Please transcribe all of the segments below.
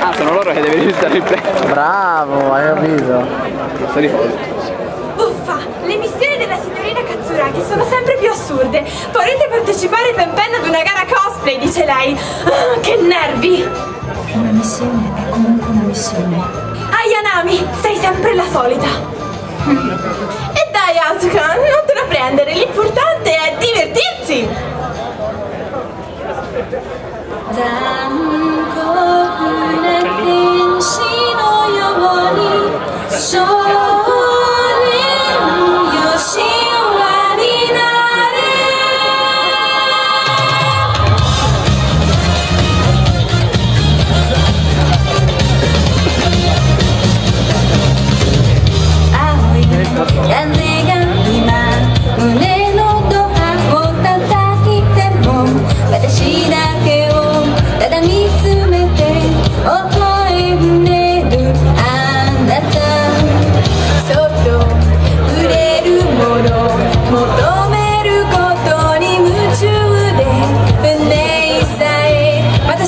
Ah, sono loro che devono stare in prezzo. Bravo, hai capito. Sono buffa, le missioni della signorina Katsuraki sono sempre più assurde. Vorrete partecipare ben bene ad una gara cosplay, dice lei. Ah, che nervi! Una missione è comunque una missione. Ai Anami, sei sempre la solita. E dai Asuka, non te la prendere, l'importante è divertirsi.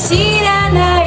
Sirena.